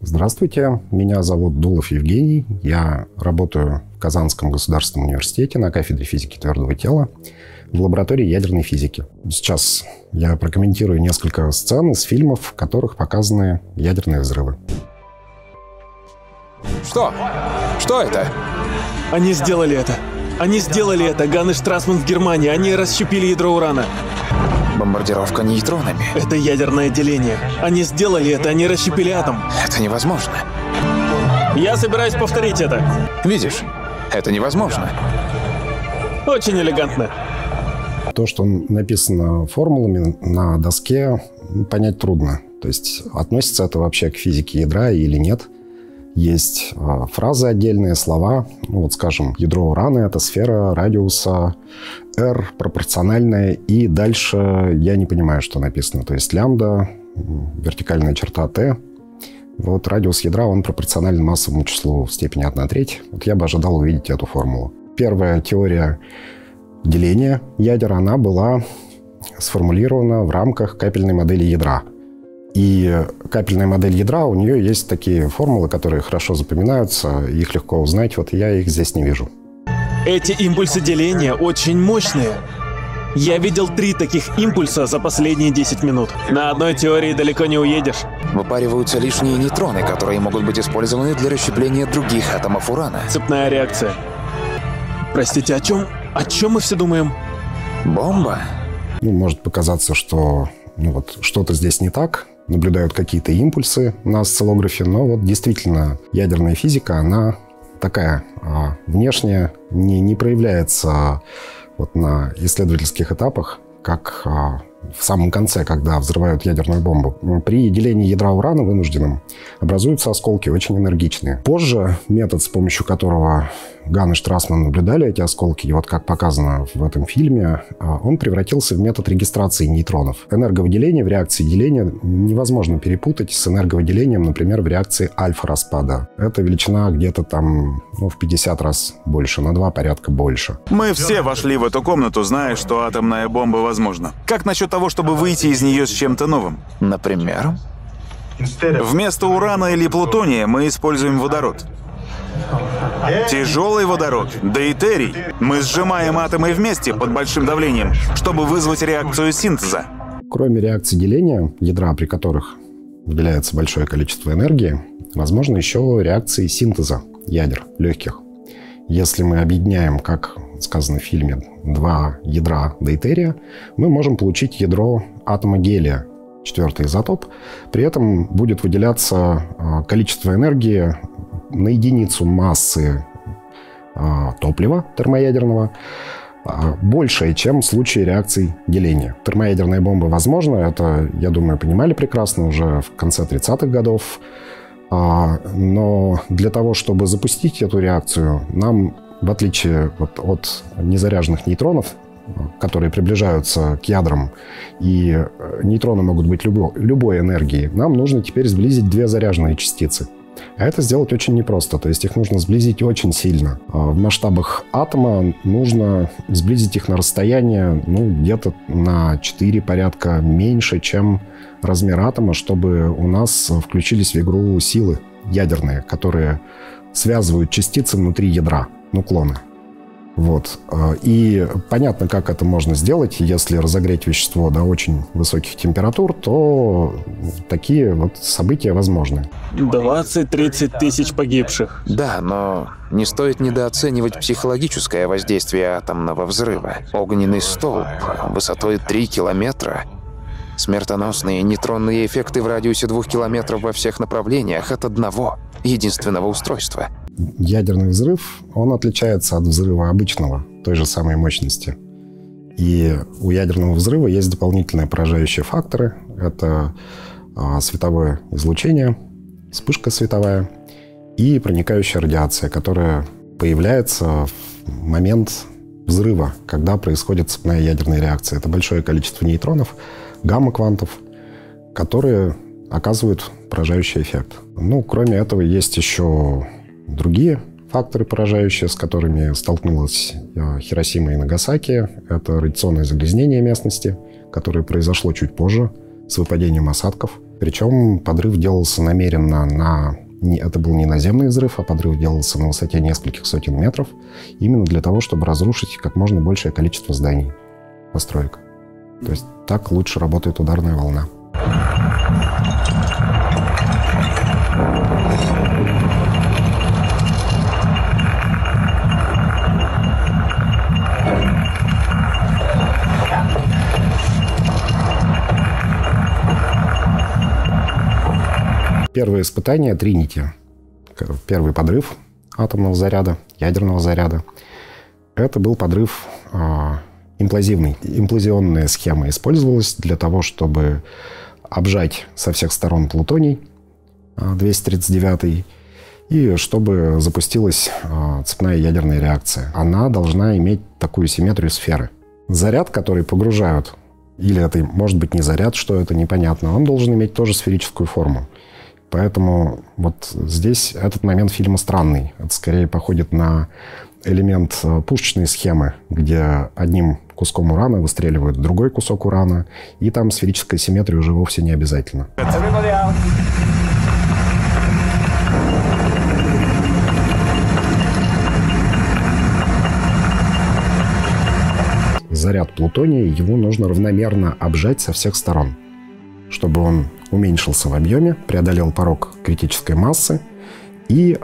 Здравствуйте, меня зовут Дулов Евгений. Я работаю в Казанском государственном университете на кафедре физики твердого тела в лаборатории ядерной физики. Сейчас я прокомментирую несколько сцен из фильмов, в которых показаны ядерные взрывы. Что? Что это? Они сделали это. Они сделали это. Ган и Штрасман в Германии. Они расщепили ядро урана. Бомбардировка нейтронами. Это ядерное деление. Они сделали это. Они расщепили атом. Это невозможно. Я собираюсь повторить это. Видишь? Это невозможно. Очень элегантно. То, что написано формулами на доске, понять трудно. То есть, относится это вообще к физике ядра или нет. Есть фразы отдельные, слова. Ну, вот, скажем, ядро урана – это сфера радиуса R пропорциональная. И дальше я не понимаю, что написано. То есть лямбда, вертикальная черта T. Вот радиус ядра, он пропорционален массовому числу в степени 1/3. Вот я бы ожидал увидеть эту формулу. Первая теория деления ядер, она была сформулирована в рамках капельной модели ядра. И капельная модель ядра, у нее есть такие формулы, которые хорошо запоминаются, их легко узнать, вот я их здесь не вижу. Эти импульсы деления очень мощные. Я видел 3 таких импульса за последние 10 минут. На одной теории далеко не уедешь. Выпариваются лишние нейтроны, которые могут быть использованы для расщепления других атомов урана. Цепная реакция. Простите, о чем мы все думаем? Бомба? Ну, может показаться, что что-то здесь не так. Наблюдают какие-то импульсы на осциллографе, но вот действительно ядерная физика, она такая внешне не проявляется вот на исследовательских этапах, как в самом конце, когда взрывают ядерную бомбу. При делении ядра урана вынужденным образуются осколки очень энергичные. Позже метод, с помощью которого Ган и Штрасман наблюдали эти осколки, и вот как показано в этом фильме, он превратился в метод регистрации нейтронов. Энерговыделение в реакции деления невозможно перепутать с энерговыделением, например, в реакции альфа-распада. Эта величина где-то там в 50 раз больше, на 2 порядка больше. Мы все вошли в эту комнату, зная, что атомная бомба возможна. Как насчет того, чтобы выйти из нее с чем-то новым? Например? Вместо урана или плутония мы используем водород. Тяжелый водород, дейтерий. Мы сжимаем атомы вместе под большим давлением, чтобы вызвать реакцию синтеза. Кроме реакции деления ядра, при которых выделяется большое количество энергии, возможно еще реакции синтеза ядер легких. Если мы объединяем, как сказано в фильме, 2 ядра дейтерия, мы можем получить ядро атома гелия, 4-й изотоп. При этом будет выделяться количество энергии на единицу массы топлива термоядерного большее, чем в случае реакций деления. Термоядерная бомба возможна, это, я думаю, понимали прекрасно уже в конце 30-х годов. Но для того, чтобы запустить эту реакцию, нам, в отличие от незаряженных нейтронов, которые приближаются к ядрам, и нейтроны могут быть любой энергии, нам нужно теперь сблизить 2 заряженные частицы. А это сделать очень непросто, то есть их нужно сблизить очень сильно. В масштабах атома нужно сблизить их на расстояние, где-то на 4 порядка меньше, чем размер атома, чтобы у нас включились в игру силы ядерные, которые связывают частицы внутри ядра, нуклоны. Вот. И понятно, как это можно сделать. Если разогреть вещество до очень высоких температур, то такие вот события возможны. 20-30 тысяч погибших. Да, но не стоит недооценивать психологическое воздействие атомного взрыва. Огненный столб высотой 3 километра. Смертоносные нейтронные эффекты в радиусе 2 километров во всех направлениях от одного единственного устройства. Ядерный взрыв, он отличается от взрыва обычного, той же самой мощности. И у ядерного взрыва есть дополнительные поражающие факторы. Это световое излучение, вспышка световая и проникающая радиация, которая появляется в момент взрыва, когда происходит цепная ядерная реакция. Это большое количество нейтронов, гамма-квантов, которые оказывают поражающий эффект. Ну, кроме этого, есть еще другие факторы поражающие, с которыми столкнулась Хиросима и Нагасаки. Это радиационное загрязнение местности, которое произошло чуть позже с выпадением осадков. Причем подрыв делался намеренно Это был не наземный взрыв, а подрыв делался на высоте нескольких сотен метров, именно для того, чтобы разрушить как можно большее количество зданий, построек. То есть так лучше работает ударная волна. Первое испытание Тринити, первый подрыв атомного заряда, ядерного заряда, это был подрыв имплозивный. Имплозионная схема использовалась для того, чтобы обжать со всех сторон плутоний 239 и чтобы запустилась цепная ядерная реакция. Она должна иметь такую симметрию сферы. Заряд, который погружают, или это может быть не заряд, что это непонятно, он должен иметь тоже сферическую форму. Поэтому вот здесь этот момент фильма странный. Это скорее походит на элемент пушечной схемы, где одним куском урана выстреливают другой кусок урана, и там сферическая симметрия уже вовсе не обязательно. Заряд плутония, его нужно равномерно обжать со всех сторон, чтобы он уменьшился в объеме, преодолел порог критической массы, и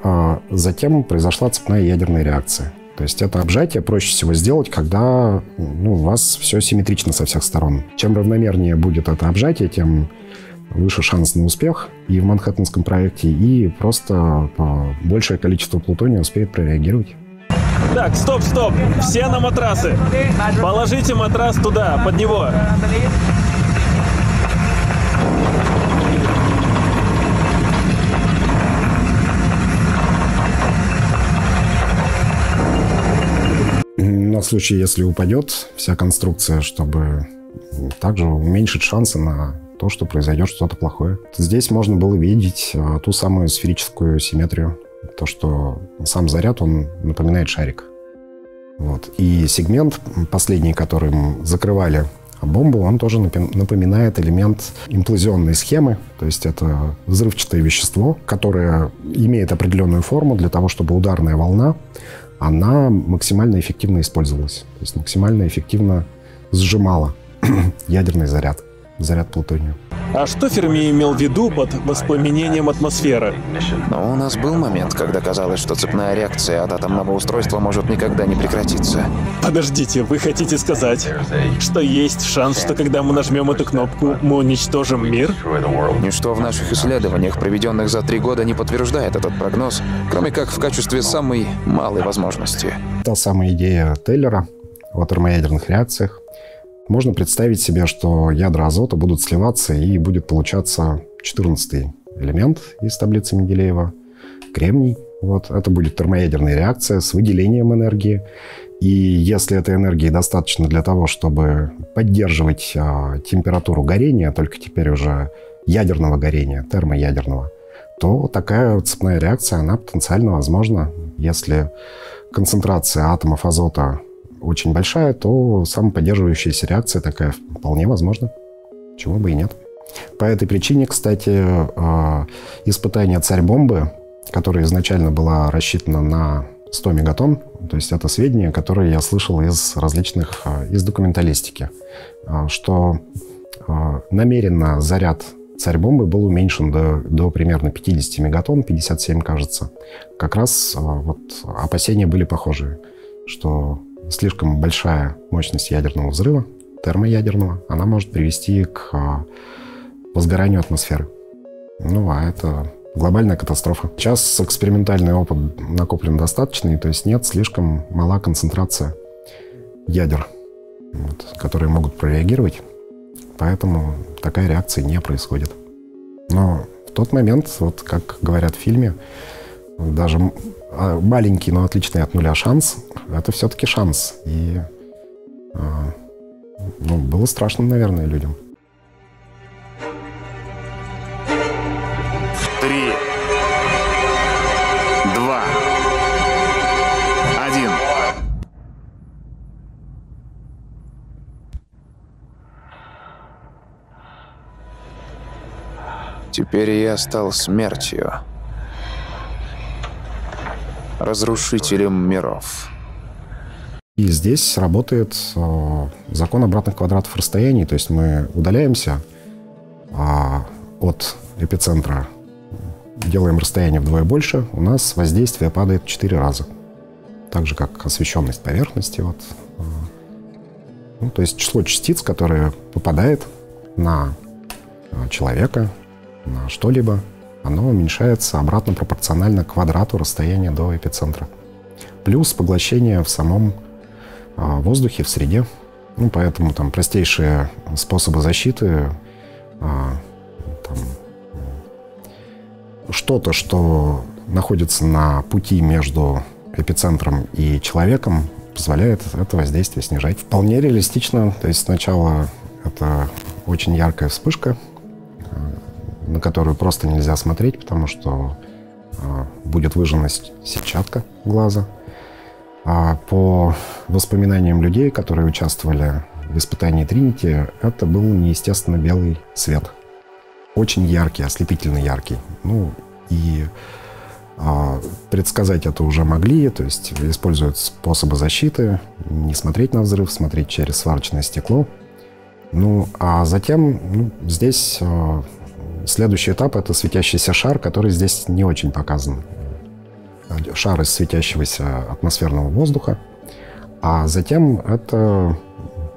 затем произошла цепная ядерная реакция. То есть это обжатие проще всего сделать, когда у вас все симметрично со всех сторон. Чем равномернее будет это обжатие, тем выше шанс на успех и в Манхэттенском проекте, и просто большее количество плутония успеет прореагировать. Так, стоп, стоп! Все на матрасы! Положите матрас туда, под него! На случай, если упадет вся конструкция, чтобы также уменьшить шансы на то, что произойдет что-то плохое. Здесь можно было видеть ту самую сферическую симметрию, то, что сам заряд, он напоминает шарик. Вот. И сегмент, последний, которым закрывали бомбу, он тоже напоминает элемент имплозионной схемы, то есть это взрывчатое вещество, которое имеет определенную форму для того, чтобы ударная волна она максимально эффективно использовалась, то есть максимально эффективно сжимала ядерный заряд, заряд плутония. А что Ферми имел в виду под воспламенением атмосферы? Но у нас был момент, когда казалось, что цепная реакция от атомного устройства может никогда не прекратиться. Подождите, вы хотите сказать, что есть шанс, что когда мы нажмем эту кнопку, мы уничтожим мир? Ничто в наших исследованиях, проведенных за 3 года, не подтверждает этот прогноз, кроме как в качестве самой малой возможности. Та самая идея Тейлера о термоядерных реакциях. Можно представить себе, что ядра азота будут сливаться, и будет получаться 14-й элемент из таблицы Менделеева, кремний. Вот. Это будет термоядерная реакция с выделением энергии. И если этой энергии достаточно для того, чтобы поддерживать температуру горения, только теперь уже ядерного горения, термоядерного, то такая цепная реакция, она потенциально возможна. Если концентрация атомов азота очень большая, то самоподдерживающаяся реакция такая вполне возможна. Чего бы и нет. По этой причине, кстати, испытание «Царь-бомбы», которое изначально было рассчитано на 100 мегатонн, то есть это сведения, которые я слышал из различных, из документалистики, что намеренно заряд «Царь-бомбы» был уменьшен до примерно 50 мегатонн, 57, кажется. Как раз вот опасения были похожие, что слишком большая мощность ядерного взрыва, термоядерного, она может привести к возгоранию атмосферы. Ну, а это глобальная катастрофа. Сейчас экспериментальный опыт накоплен достаточный, то есть нет, слишком мала концентрация ядер, вот, которые могут прореагировать, поэтому такая реакция не происходит. Но в тот момент, вот как говорят в фильме, даже маленький, но отличный от нуля шанс, это все-таки шанс. И было страшно, наверное, людям. 3, 2, 1. Теперь я стал смертью, разрушителем миров. И здесь работает закон обратных квадратов расстояний, то есть мы удаляемся от эпицентра, делаем расстояние вдвое больше, у нас воздействие падает в 4 раза. Так же, как освещенность поверхности. Вот. Ну, то есть число частиц, которое попадает на человека, на что-либо, оно уменьшается обратно пропорционально квадрату расстояния до эпицентра. Плюс поглощение в самом воздухе, в среде. Ну, поэтому там простейшие способы защиты. Что-то, что находится на пути между эпицентром и человеком, позволяет это воздействие снижать. Вполне реалистично. То есть сначала это очень яркая вспышка, на которую просто нельзя смотреть, потому что будет выжжена сетчатка глаза. А по воспоминаниям людей, которые участвовали в испытании Тринити, это был неестественно белый свет. Очень яркий, ослепительно яркий. Ну и предсказать это уже могли, то есть используют способы защиты, не смотреть на взрыв, смотреть через сварочное стекло. Ну а затем здесь следующий этап — это светящийся шар, который здесь не очень показан. Шар из светящегося атмосферного воздуха. А затем это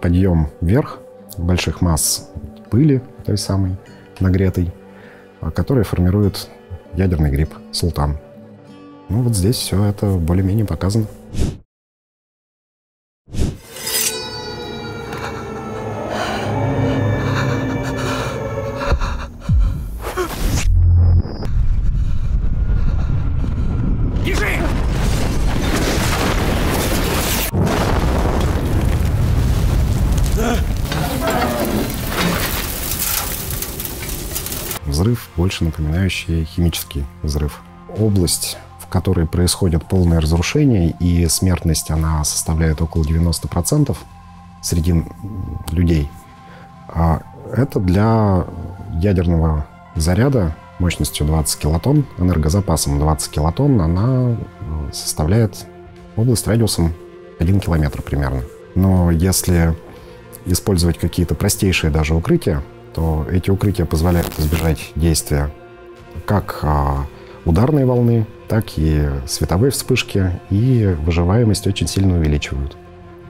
подъем вверх больших масс пыли, той самой нагретой, которая формирует ядерный гриб «Султан». Ну вот здесь все это более-менее показано. Взрыв, больше напоминающий химический взрыв. Область, в которой происходит полное разрушение, и смертность она составляет около 90% среди людей. Это для ядерного заряда мощностью 20 килотонн, энергозапасом 20 килотонн, она составляет область радиусом 1 километр примерно. Но если использовать какие-то простейшие даже укрытия, то эти укрытия позволяют избежать действия как ударной волны, так и световой вспышки, и выживаемость очень сильно увеличивают.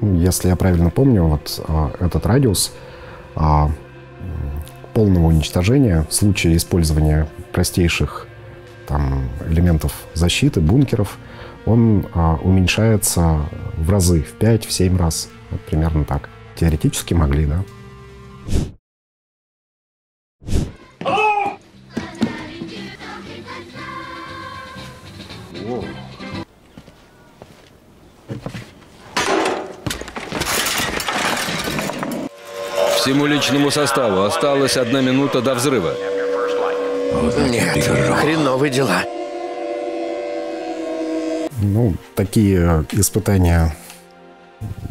Если я правильно помню, вот этот радиус полного уничтожения в случае использования простейших там элементов защиты, бункеров, он уменьшается в разы, в 5-7 раз, вот примерно так. Теоретически могли, да. Всему личному составу осталась 1 минута до взрыва. Нет, хреновые дела. Ну, такие испытания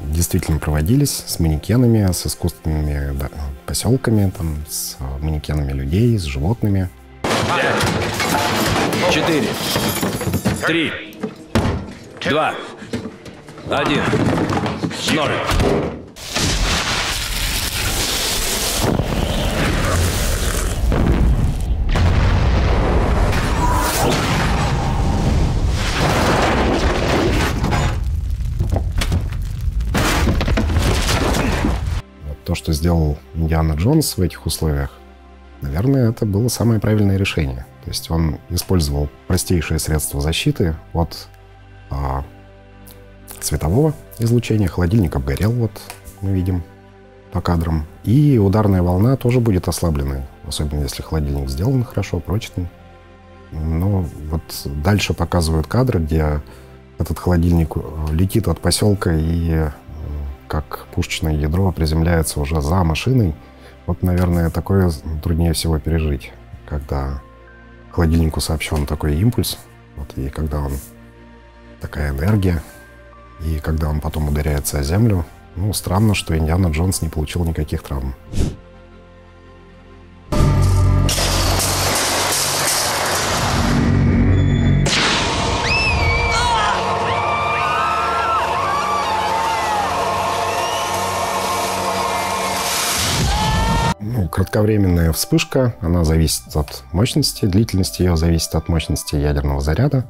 действительно проводились с манекенами, с искусственными поселками, там, с манекенами людей, с животными. 4, 3, 2, 1, 0. То, что сделал Индиана Джонс в этих условиях, наверное, это было самое правильное решение. То есть он использовал простейшие средства защиты от светового излучения. Холодильник обгорел, вот мы видим по кадрам. И ударная волна тоже будет ослаблена, особенно если холодильник сделан хорошо, прочный. Но вот дальше показывают кадры, где этот холодильник летит от поселка и как пушечное ядро приземляется уже за машиной. Вот, наверное, такое труднее всего пережить, когда холодильнику сообщен такой импульс, вот, и когда он такая энергия, и когда он потом ударяется о землю. Ну, странно, что Индиана Джонс не получил никаких травм. кратковременная вспышка, она зависит от мощности, длительность ее зависит от мощности ядерного заряда.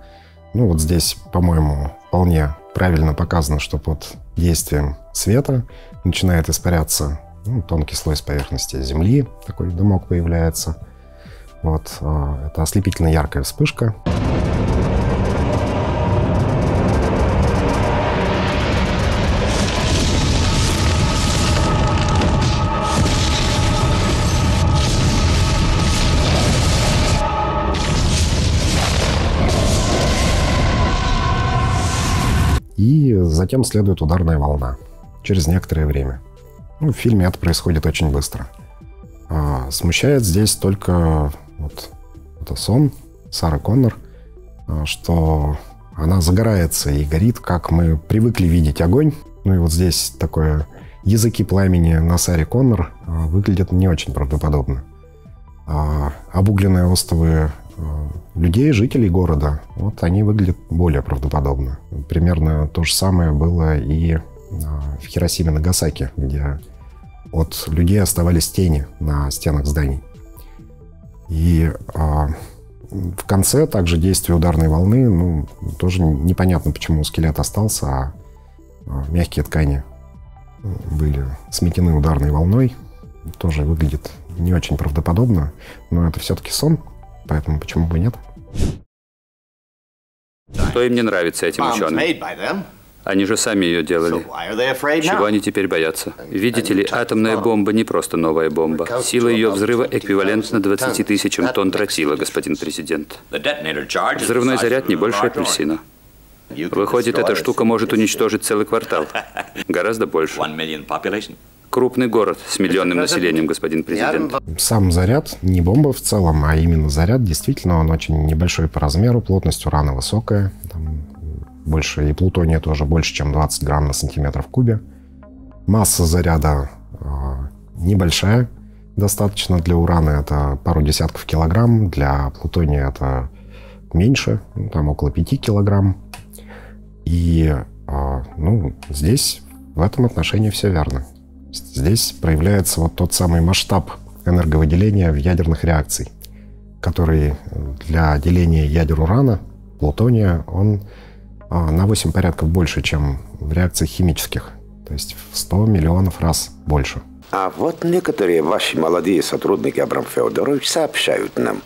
Ну вот здесь, по-моему, вполне правильно показано, что под действием света начинает испаряться тонкий слой с поверхности Земли, такой дымок появляется. Вот, это ослепительно яркая вспышка. И затем следует ударная волна через некоторое время. В фильме это происходит очень быстро. Смущает здесь только вот это сон Сары Коннор, что она загорается и горит, как мы привыкли видеть огонь. Ну и вот здесь такое языки пламени на Саре Коннор выглядят не очень правдоподобно. Обугленные остовы людей, жителей города, вот они выглядят более правдоподобно. Примерно то же самое было и в Хиросиме, Нагасаки, где от людей оставались тени на стенах зданий. И в конце также действие ударной волны, тоже непонятно, почему скелет остался, а мягкие ткани были сметены ударной волной. Тоже выглядит не очень правдоподобно, но это все-таки сон, поэтому почему бы нет. Что им не нравится, этим ученым? Они же сами ее делали. Чего они теперь боятся? Видите ли, атомная бомба не просто новая бомба. Сила ее взрыва эквивалентна 20 000 тонн тротила, господин президент. Взрывной заряд не больше апельсина. Выходит, эта штука может уничтожить целый квартал. Гораздо больше. Крупный город с миллионным населением, господин президент. Сам заряд, не бомба в целом, а именно заряд, действительно, он очень небольшой по размеру, плотность урана высокая. Больше, и плутония тоже больше, чем 20 грамм на сантиметр в кубе. Масса заряда небольшая, достаточно для урана это пару десятков килограмм, для плутония это меньше, там около 5 килограмм. И здесь в этом отношении все верно. Здесь проявляется вот тот самый масштаб энерговыделения в ядерных реакциях, который для деления ядер урана, плутония, он на 8 порядков больше, чем в реакциях химических. То есть в 100 миллионов раз больше. А вот некоторые ваши молодые сотрудники, Абрам Феодорович, сообщают нам,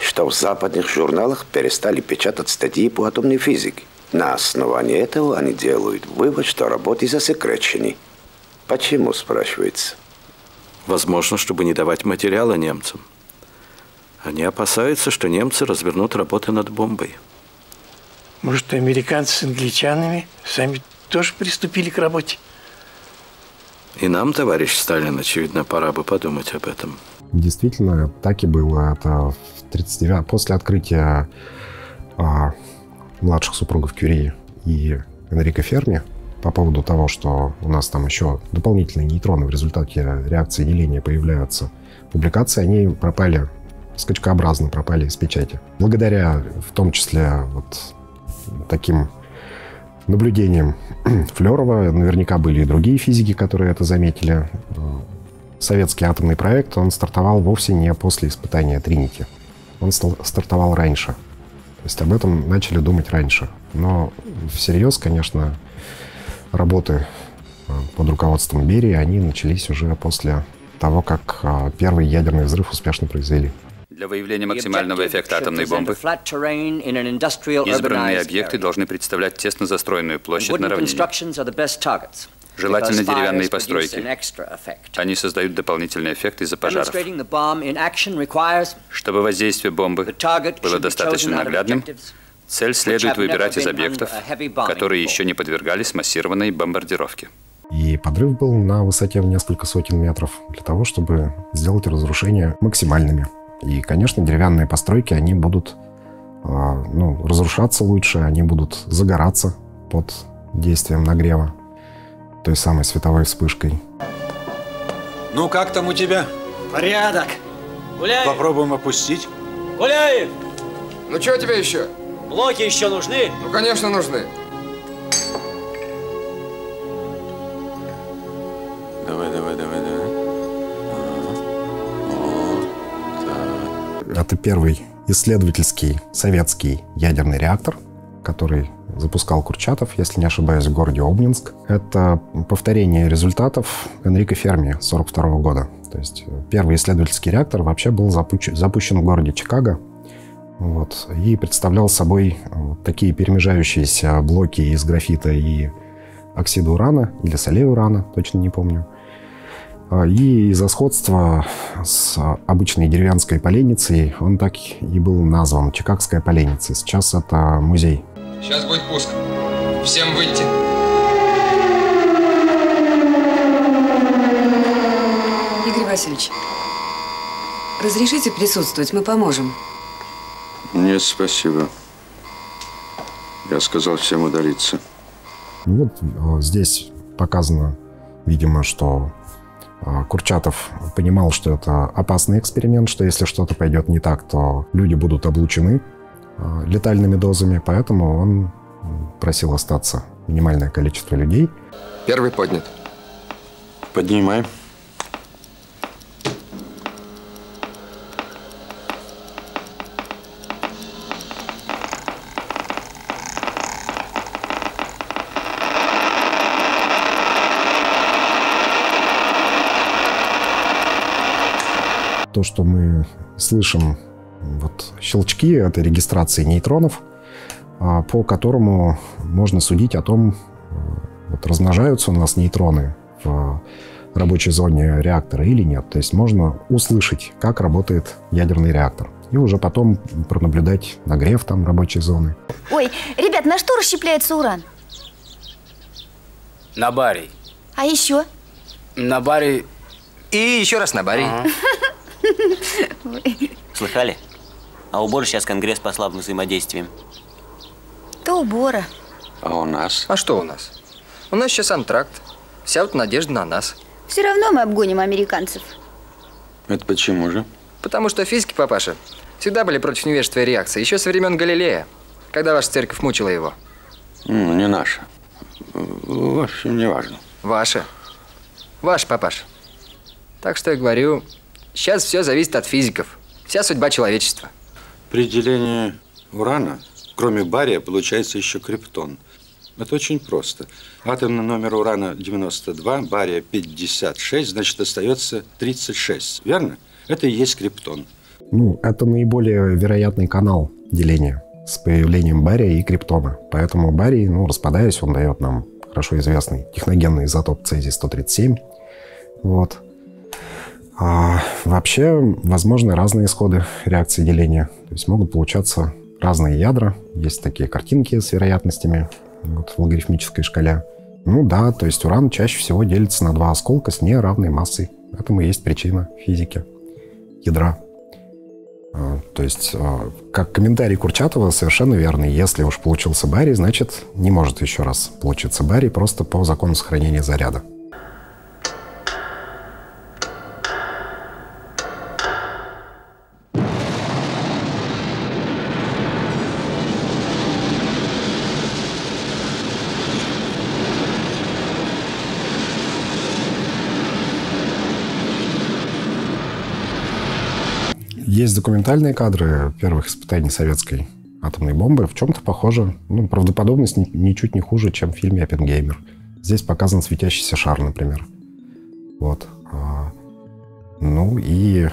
что в западных журналах перестали печатать статьи по атомной физике. На основании этого они делают вывод, что работы засекречены. Почему, спрашивается? Возможно, чтобы не давать материала немцам. Они опасаются, что немцы развернут работы над бомбой. Может, американцы с англичанами сами тоже приступили к работе? И нам, товарищ Сталин, очевидно, пора бы подумать об этом. Действительно, так и было. Это в 1939, после открытия младших супругов Кюри и Энрико Ферми по поводу того, что у нас там еще дополнительные нейтроны в результате реакции деления появляются, публикации, они пропали, скачкообразно пропали из печати. Благодаря, в том числе, вот таким наблюдением Флерова, наверняка были и другие физики, которые это заметили. Советский атомный проект, он стартовал вовсе не после испытания Тринити. Он стартовал раньше. То есть об этом начали думать раньше. Но всерьез, конечно, работы под руководством Берии, они начались уже после того, как первый ядерный взрыв успешно произвели. Для выявления максимального эффекта атомной бомбы избранные объекты должны представлять тесно застроенную площадь на равнине. Желательно деревянные постройки. Они создают дополнительный эффект из-за пожаров. Чтобы воздействие бомбы было достаточно наглядным, цель следует выбирать из объектов, которые еще не подвергались массированной бомбардировке. И подрыв был на высоте в несколько сотен метров для того, чтобы сделать разрушения максимальными. И, конечно, деревянные постройки, они будут разрушаться лучше, они будут загораться под действием нагрева той самой световой вспышкой. Ну, как там у тебя? Порядок. Гуляй. Попробуем опустить. Гуляй. Ну, что тебе еще? Блоки еще нужны? Ну, конечно, нужны. Давай. первый исследовательский советский ядерный реактор, который запускал Курчатов, если не ошибаюсь, в городе Обнинск. Это повторение результатов Энрико Ферми 1942 года. То есть первый исследовательский реактор вообще был запущен в городе Чикаго. Вот, и представлял собой такие перемежающиеся блоки из графита и оксида урана, или солей урана, точно не помню. И из-за сходства с обычной деревянской поленницей он так и был назван — Чикагская поленница. Сейчас это музей. Сейчас будет пуск. Всем выйти. Игорь Васильевич, разрешите присутствовать, мы поможем. Нет, спасибо. Я сказал всем удалиться. Вот здесь показано, видимо, что Курчатов понимал, что это опасный эксперимент, что если что-то пойдет не так, то люди будут облучены летальными дозами, поэтому он просил остаться минимальное количество людей. Первый поднят. Поднимаем. То, что мы слышим, вот щелчки, это регистрации нейтронов, по которому можно судить о том, вот, размножаются у нас нейтроны в рабочей зоне реактора или нет. То есть можно услышать, как работает ядерный реактор, и уже потом пронаблюдать нагрев там рабочей зоны. Ой, ребят, на что расщепляется уран? На барий. А еще? На барий. И еще раз на барий. Слыхали? А убор сейчас Конгресс послал взаимодействием. Да убора. А у нас? А что у нас? У нас сейчас антракт. Вся вот надежда на нас. Все равно мы обгоним американцев. Это почему же? Потому что физики, папаша, всегда были против невежества и реакции. Еще со времен Галилея, когда ваша церковь мучила его. Ну, не наша. В общем, не важно. Ваша. Ваш, папаша. Так что я говорю... Сейчас все зависит от физиков. Вся судьба человечества. При делении урана, кроме бария, получается еще криптон. Это очень просто. Атомный номер урана 92, бария 56, значит, остается 36. Верно? Это и есть криптон. Ну, это наиболее вероятный канал деления с появлением бария и криптона. Поэтому барий, ну, распадаясь, он дает нам хорошо известный техногенный изотоп цезий-137. Вот. А вообще возможны разные исходы реакции деления. То есть могут получаться разные ядра. Есть такие картинки с вероятностями вот, в логарифмической шкале. Ну да, то есть уран чаще всего делится на два осколка с неравной массой. Этому и есть причина физики ядра. То есть, как комментарий Курчатова, совершенно верный. Если уж получился барий, значит, не может еще раз получиться барий просто по закону сохранения заряда. Есть документальные кадры первых испытаний советской атомной бомбы. В чем-то похоже, ну, правдоподобность ничуть не хуже, чем в фильме «Оппенгеймер». Здесь показан светящийся шар, например. Вот. Ну и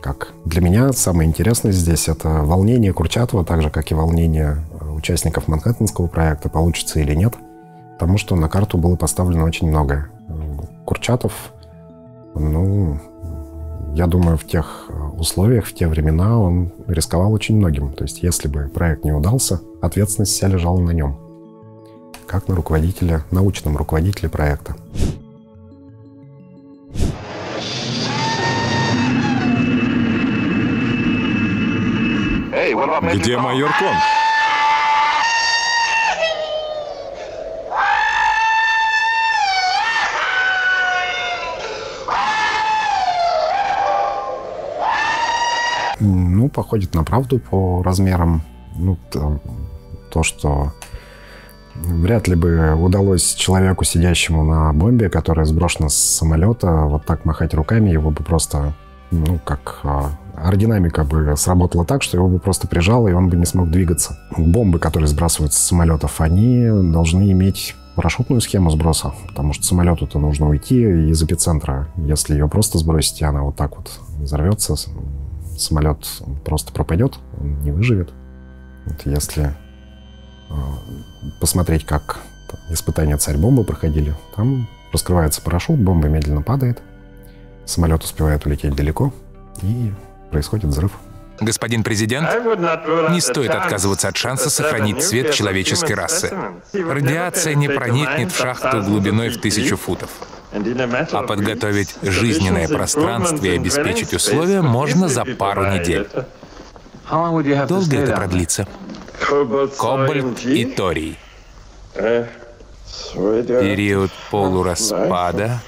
как для меня самое интересное здесь — это волнение Курчатова, так же, как и волнение участников Манхэттенского проекта, получится или нет. Потому что на карту было поставлено очень многое. Курчатов, ну... Я думаю, в тех условиях, в те времена он рисковал очень многим. То есть, если бы проект не удался, ответственность вся лежала на нем, как на руководителя, научном руководителе проекта. Где майор Кон? Ну, походит на правду по размерам. Ну, то, что вряд ли бы удалось человеку, сидящему на бомбе, которая сброшена с самолета, вот так махать руками, его бы просто, ну, как аэродинамика бы сработала так, что его бы просто прижало, и он бы не смог двигаться. Бомбы, которые сбрасываются с самолетов, они должны иметь парашютную схему сброса, потому что самолету-то нужно уйти из эпицентра. Если ее просто сбросить, и она вот так вот взорвется, самолет просто пропадет, он не выживет. Вот если посмотреть, как испытания «Царь-бомбы» проходили, там раскрывается парашют, бомба медленно падает, самолет успевает улететь далеко, и происходит взрыв. Господин президент, не стоит отказываться от шанса сохранить цвет человеческой расы. Радиация не проникнет в шахту глубиной в 1000 футов. А подготовить жизненное пространство и обеспечить условия можно за пару недель. Долго это продлится? Кобальт и торий. Период полураспада,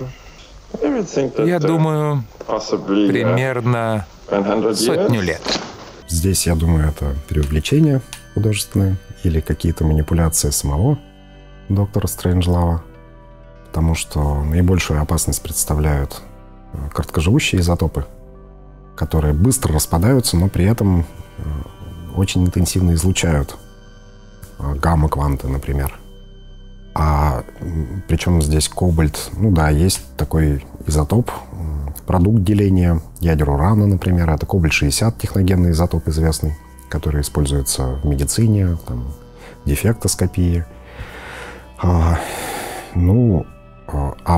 я думаю, примерно 100 лет. Здесь, я думаю, это преувеличение художественное или какие-то манипуляции самого доктора Стрейнджлава, потому что наибольшую опасность представляют короткоживущие изотопы, которые быстро распадаются, но при этом очень интенсивно излучают гамма-кванты, например. А причем здесь кобальт, ну да, есть такой изотоп, продукт деления ядер урана, например, это кобальт-60, техногенный изотоп известный, который используется в медицине, там, дефектоскопии. А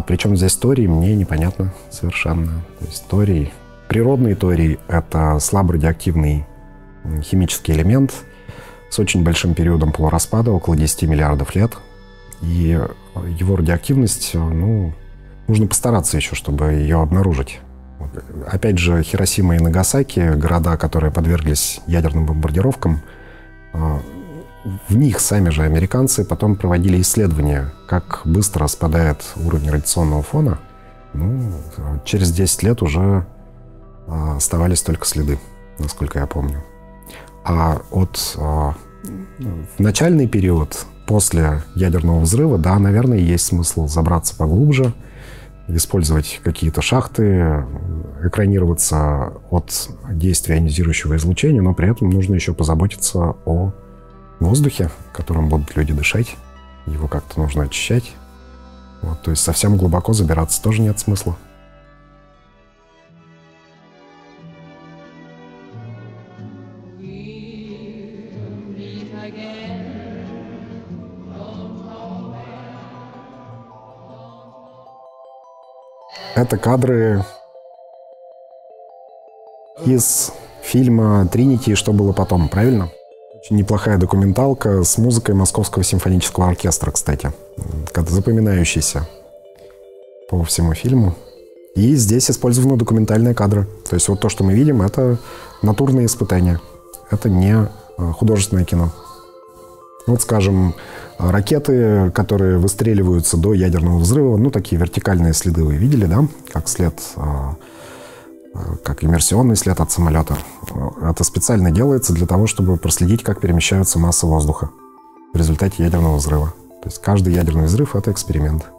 причем здесь торий, мне непонятно совершенно. То есть торий, природный торий — это слаборадиоактивный химический элемент с очень большим периодом полураспада, около 10 миллиардов лет. И его радиоактивность, ну, нужно постараться еще, чтобы ее обнаружить. Опять же, Хиросима и Нагасаки, города, которые подверглись ядерным бомбардировкам, в них сами же американцы потом проводили исследования, как быстро спадает уровень радиационного фона. Ну, через 10 лет уже оставались только следы, насколько я помню. А в начальный период, после ядерного взрыва, да, наверное, есть смысл забраться поглубже, использовать какие-то шахты, экранироваться от действия ионизирующего излучения, но при этом нужно еще позаботиться о воздухе, которым будут люди дышать, его как-то нужно очищать. Вот, то есть совсем глубоко забираться тоже нет смысла. Это кадры из фильма «Тринити и что было потом», правильно? Очень неплохая документалка с музыкой Московского симфонического оркестра, кстати, запоминающаяся по всему фильму. И здесь использованы документальные кадры. То есть вот то, что мы видим, это натурные испытания. Это не художественное кино. Вот, скажем, ракеты, которые выстреливаются до ядерного взрыва, ну, такие вертикальные следы вы видели, да, как след, как иммерсионный след от самолета. Это специально делается для того, чтобы проследить, как перемещаются массы воздуха в результате ядерного взрыва. То есть каждый ядерный взрыв — это эксперимент.